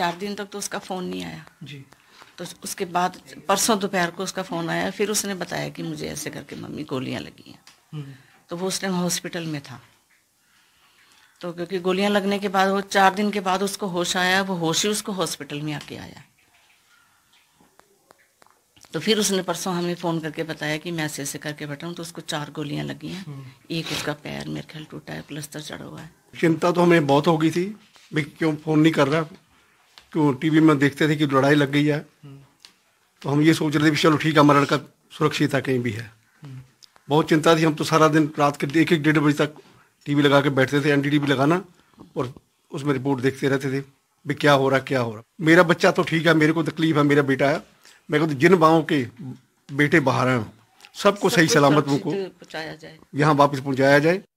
4 दिन तक तो उसका फ़ोन नहीं आया जी। तो उसके बाद परसों दोपहर को उसका फ़ोन आया, फिर उसने बताया कि मुझे ऐसे करके मम्मी गोलियां लगी हैं। तो वो उस टाइम हॉस्पिटल में था, तो क्योंकि गोलियां लगने के बाद वो 4 दिन के बाद उसको होश आया, वो होश ही उसको हॉस्पिटल में आके आया। तो फिर उसने परसों हमें फ़ोन करके बताया कि मैं ऐसे ऐसे करके बैठा हूँ, तो उसको 4 गोलियाँ लगी हैं, एक उसका पैर मेरे ख्याल टूटा है, प्लस्तर चढ़ा हुआ है। चिंता तो हमें बहुत हो गई थी भी क्यों फ़ोन नहीं कर रहा, क्यों टीवी में देखते थे कि लड़ाई लग गई है, तो हम ये सोच रहे थे कि चलो ठीक है हमारा लड़का सुरक्षित है कहीं भी है। बहुत चिंता थी, हम तो सारा दिन रात के 1-1, 1:30 बजे तक टीवी लगा के बैठते थे, NDTV लगाना, और उसमें रिपोर्ट देखते रहते थे भी क्या हो रहा क्या हो रहा। मेरा बच्चा तो ठीक है, मेरे को तकलीफ है, मेरा बेटा है, मेरे को तो जिन बाहों के बेटे बाहर हैं सबको सही सलामत उनको यहाँ वापस पहुँचाया जाए।